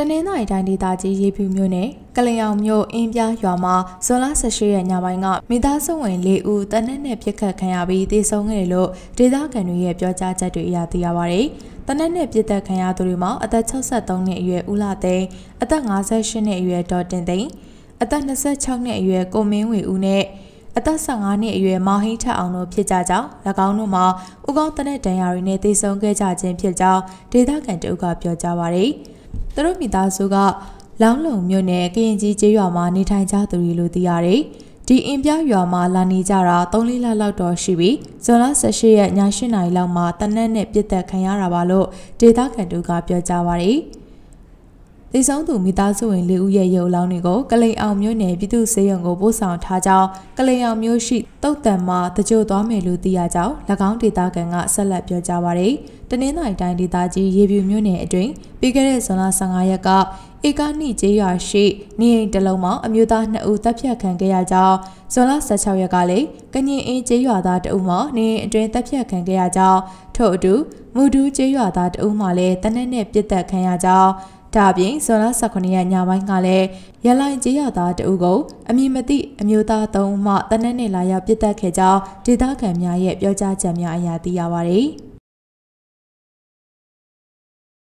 แต่ในน้อยใจดีตาจีเย็บผิวมิวเน่กะเลยเอามิวอินยาหยามาโซล่าเซชีเอนยาวัยงามีตาส่งเงินเลี้ยวแต่ในเนปยักษ์ขยาบีตีส่งเงินโลดีตาแกนุเย็บยาจ้าจัดยาตียาวารีแต่ในเนปยักษ์ขยาตุริมาอัตชอบสัตว์เงี่ยเยอุลาเตอัตงาเซชีเนียเยดอเดนติงอัตนัสเซชังเนียเยโกเมวิอุเน่อัตสังหารเนียเยมาให้ชาอังโนเพียจ้าเจ้าและกาวโนมาอุกองแต่ในใจยาริเนตีส่งเกจ้าเจนเพียเจ้าดีตาแกนจะอุกาเพียจ้าวารีตลอดมีตาสุกะหลังหลงมิวเน่ก็ยังจีเจียวมาในทางจากตุริโลติอารีดีอินเบียหยามาลานีจาราต้องลีลาเล่าดอชีบีโซล่าเซชีย์ยาชินายเรามาตั้งแน่เนปยัตต์ขยาราบาโลเจตาแกดูกาเปียจาวารีที่สองถูกมีตาสุเอลิอุเยโยเหล่านี้ก็เลยเอามิวเน่พิทูเสียงโกโบสาวท่าเจ้าก็เลยเอามิวชิโตแต่มาตะโจตัวเมลูติอาเจ้าและก้าวเจตาแกงะสลับเปียจาวารีตอนนี้นายใจดีตาจีเย็บมิวเน่เองปีเกเรศนาสังหายกะเอกาหนี้เจียาชีนี่เดลมาอมิวตาหน้าอุตพิยาแข่งเกียร์เจ้าโซล่าสัชวยกาเลยกันยีเอเจียาตาดูมานี่เดนตพิยาแข่งเกียร์เจ้าโถดูมูดูเจียาตาดูมาเลยตอนนี้เนปจิตแข่งเจ้าดาบิงโซล่าสักคนนี้ยาวัยกาเลยยาลายเจียาตาดูกูอมิมติอมิวตาดูมาตอนนี้ลายาจิตแข่งเจ้าจิตาแข่งยาเย็บยาจ้าแจมยาญาติยาวารี